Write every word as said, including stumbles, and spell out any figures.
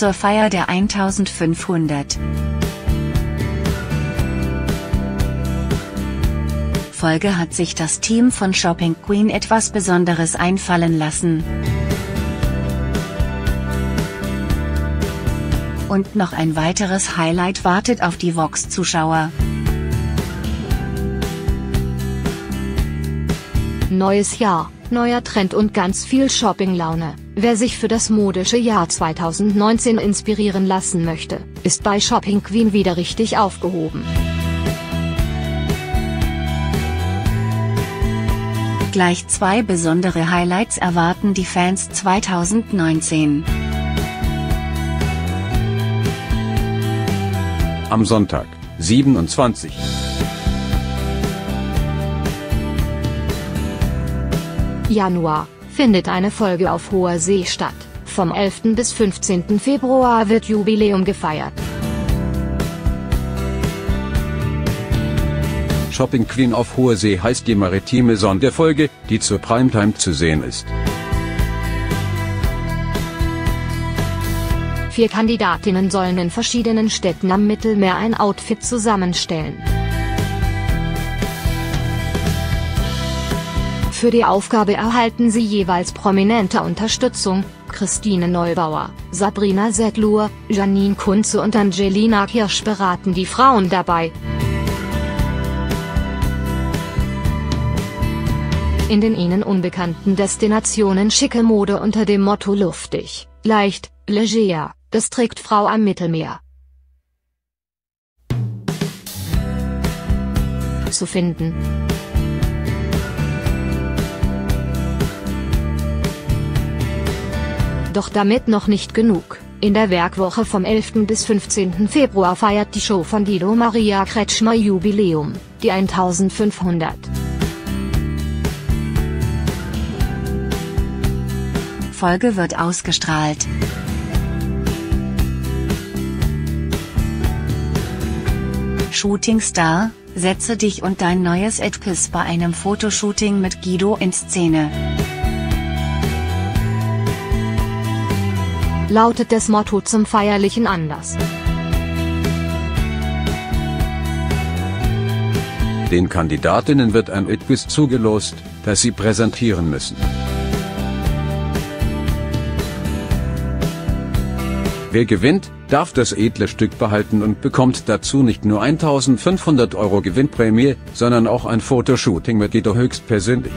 zur Feier der eintausendfünfhundert. Folge hat sich das Team von Shopping Queen etwas Besonderes einfallen lassen. Und noch ein weiteres Highlight wartet auf die Vox-Zuschauer. Neues Jahr, neuer Trend und ganz viel Shopping-Laune. Wer sich für das modische Jahr zweitausendneunzehn inspirieren lassen möchte, ist bei Shopping Queen wieder richtig aufgehoben. Gleich zwei besondere Highlights erwarten die Fans zweitausendneunzehn. Am Sonntag, siebenundzwanzigsten Januar, findet eine Folge auf hoher See statt. Vom elften bis fünfzehnten Februar wird Jubiläum gefeiert. Shopping Queen auf hoher See heißt die maritime Sonderfolge, die zur Primetime zu sehen ist. Vier Kandidatinnen sollen in verschiedenen Städten am Mittelmeer ein Outfit zusammenstellen. Für die Aufgabe erhalten sie jeweils prominente Unterstützung: Christine Neubauer, Sabrina Setlur, Janine Kunze und Angelina Kirsch beraten die Frauen dabei. In den ihnen unbekannten Destinationen schicke Mode unter dem Motto luftig, leicht, leger, das trägt Frau am Mittelmeer. Zu finden. Doch damit noch nicht genug. In der Werkwoche vom elften bis fünfzehnten Februar feiert die Show von Guido Maria Kretschmer Jubiläum, die eintausendfünfhundert. Folge wird ausgestrahlt. Shootingstar, setze dich und dein neues Etwas bei einem Fotoshooting mit Guido in Szene. Lautet das Motto zum feierlichen Anlass. Den Kandidatinnen wird ein Etwas zugelost, das sie präsentieren müssen. Wer gewinnt, darf das edle Stück behalten und bekommt dazu nicht nur eintausendfünfhundert Euro Gewinnprämie, sondern auch ein Fotoshooting mit Guido höchstpersönlich.